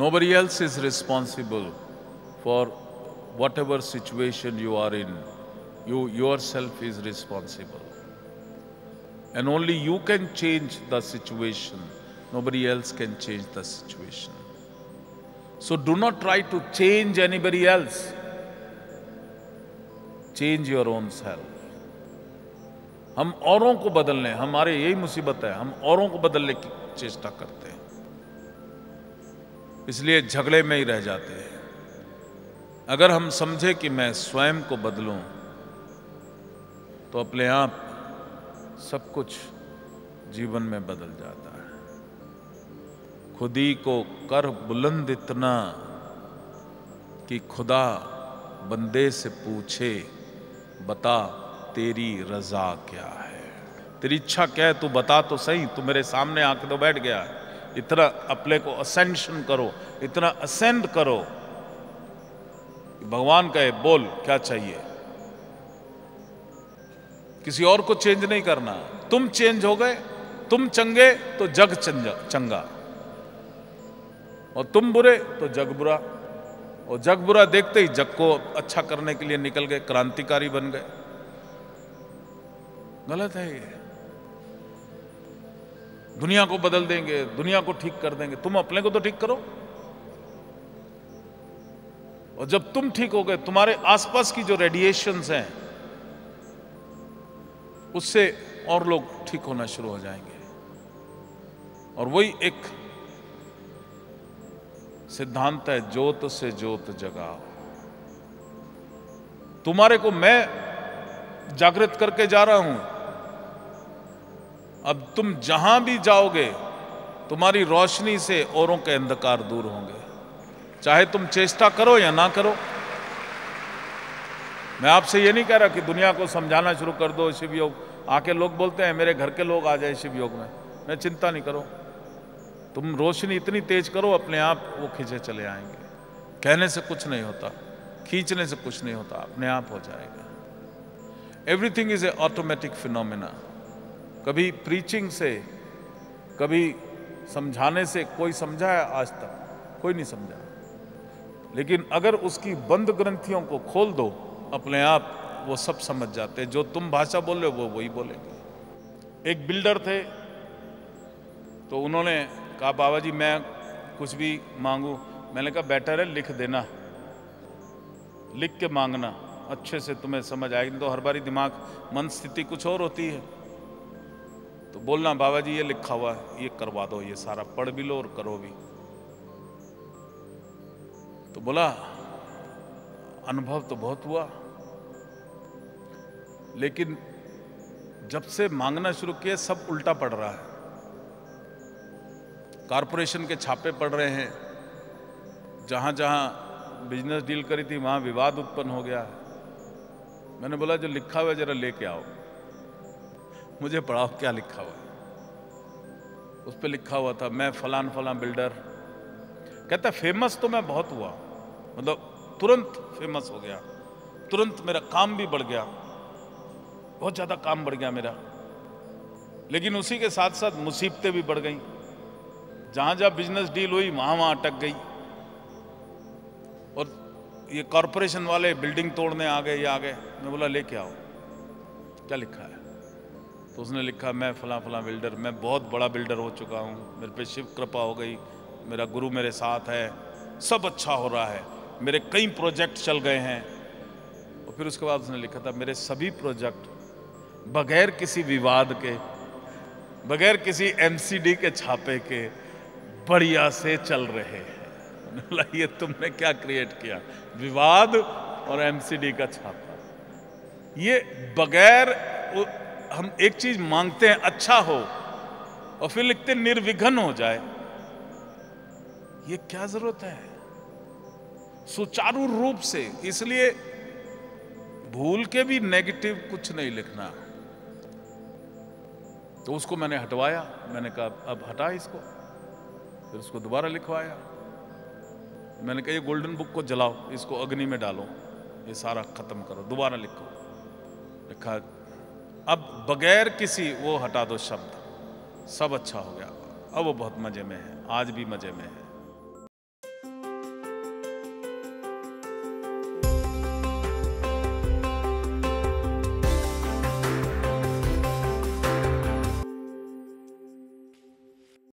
Nobody else is responsible for whatever situation you are in. You yourself is responsible. And only you can change the situation. Nobody else can change the situation. So do not try to change anybody else. Change your own self. हम औरों को बदलने, हमारे यही मुसीबत है, हम औरों को बदलने की चेष्टा करते हैं, इसलिए झगड़े में ही रह जाते हैं। अगर हम समझे कि मैं स्वयं को बदलूं, तो अपने आप सब कुछ जीवन में बदल जाता है। खुदी को कर बुलंद इतना कि खुदा बंदे से पूछे, बता तेरी रजा क्या है, तेरी इच्छा क्या है, तू बता तो सही, तू मेरे सामने आके तो बैठ गया। इतना अपने को असेंशन करो, इतना असेंड करो, भगवान कहे बोल क्या चाहिए। किसी और को चेंज नहीं करना। तुम चेंज हो गए, तुम चंगे तो जग चंगा, और तुम बुरे तो जग बुरा, और जग बुरा देखते ही जग को अच्छा करने के लिए निकल गए, क्रांतिकारी बन गए। गलत है ये। दुनिया को बदल देंगे, दुनिया को ठीक कर देंगे, तुम अपने को तो ठीक करो। और जब तुम ठीक हो गए, तुम्हारे आसपास की जो रेडिएशंस हैं उससे और लोग ठीक होना शुरू हो जाएंगे। और वही एक सिद्धांत है, ज्योत से ज्योत जगाओ। तुम्हारे को मैं जागृत करके जा रहा हूं, अब तुम जहां भी जाओगे तुम्हारी रोशनी से औरों के अंधकार दूर होंगे, चाहे तुम चेष्टा करो या ना करो। मैं आपसे ये नहीं कह रहा कि दुनिया को समझाना शुरू कर दो शिव योग। आके लोग बोलते हैं मेरे घर के लोग आ जाए शिव योग में, मैं चिंता नहीं करो, तुम रोशनी इतनी तेज करो अपने आप वो खींचे चले आएंगे। कहने से कुछ नहीं होता, खींचने से कुछ नहीं होता, अपने आप हो जाएगा। Everything is a automatic phenomena. कभी प्रीचिंग से, कभी समझाने से, कोई समझा है आज तक? कोई नहीं समझा। लेकिन अगर उसकी बंद ग्रंथियों को खोल दो, अपने आप वो सब समझ जाते हैं। जो तुम भाषा बोल रहे हो वो वही बोलेंगे। एक बिल्डर थे, तो उन्होंने कहा बाबा जी मैं कुछ भी मांगू। मैंने कहा बेटर है लिख देना, लिख के मांगना, अच्छे से तुम्हें समझ आएगी। तो हर बारी दिमाग मन स्थिति कुछ और होती है, तो बोलना बाबा जी ये लिखा हुआ है, ये करवा दो, ये सारा पढ़ भी लो और करो भी। तो बोला अनुभव तो बहुत हुआ, लेकिन जब से मांगना शुरू किया सब उल्टा पड़ रहा है। कॉरपोरेशन के छापे पड़ रहे हैं, जहाँ जहाँ बिजनेस डील करी थी वहाँ विवाद उत्पन्न हो गया। मैंने बोला जो लिखा हुआ जरा लेके आओ, मुझे पढ़ाओ क्या लिखा हुआ है। उस पर लिखा हुआ था मैं फलान फलां बिल्डर। कहता फेमस तो मैं बहुत हुआ, मतलब तुरंत फेमस हो गया, तुरंत मेरा काम भी बढ़ गया, बहुत ज़्यादा काम बढ़ गया मेरा। लेकिन उसी के साथ साथ मुसीबतें भी बढ़ गईं, जहाँ जहाँ बिजनेस डील हुई वहाँ वहाँ अटक गई, और ये कॉरपोरेशन वाले बिल्डिंग तोड़ने आ गए, ये आ गए। मैं बोला लेके आओ क्या लिखा है। तो उसने लिखा मैं फलां फलां बिल्डर, मैं बहुत बड़ा बिल्डर हो चुका हूँ, मेरे पे शिव कृपा हो गई, मेरा गुरु मेरे साथ है, सब अच्छा हो रहा है, मेरे कई प्रोजेक्ट चल गए हैं। और फिर उसके बाद उसने लिखा था मेरे सभी प्रोजेक्ट बगैर किसी विवाद के, बगैर किसी MCD के छापे के बढ़िया से चल रहे हैं। ये तुमने क्या क्रिएट किया, विवाद और MCD का छापा। ये बगैर, हम एक चीज मांगते हैं अच्छा हो, और फिर लिखते निर्विघ्न हो जाए। ये क्या जरूरत है सुचारू रूप से। इसलिए भूल के भी नेगेटिव कुछ नहीं लिखना। तो उसको मैंने हटवाया, मैंने कहा अब हटा इसको। फिर उसको दोबारा लिखवाया, मैंने कहा ये गोल्डन बुक को जलाओ, इसको अग्नि में डालो, ये सारा खत्म करो, दोबारा लिखो। लिखा अब बगैर किसी, वो हटा दो शब्द, सब अच्छा हो गया, अब वो बहुत मजे में है, आज भी मजे में है।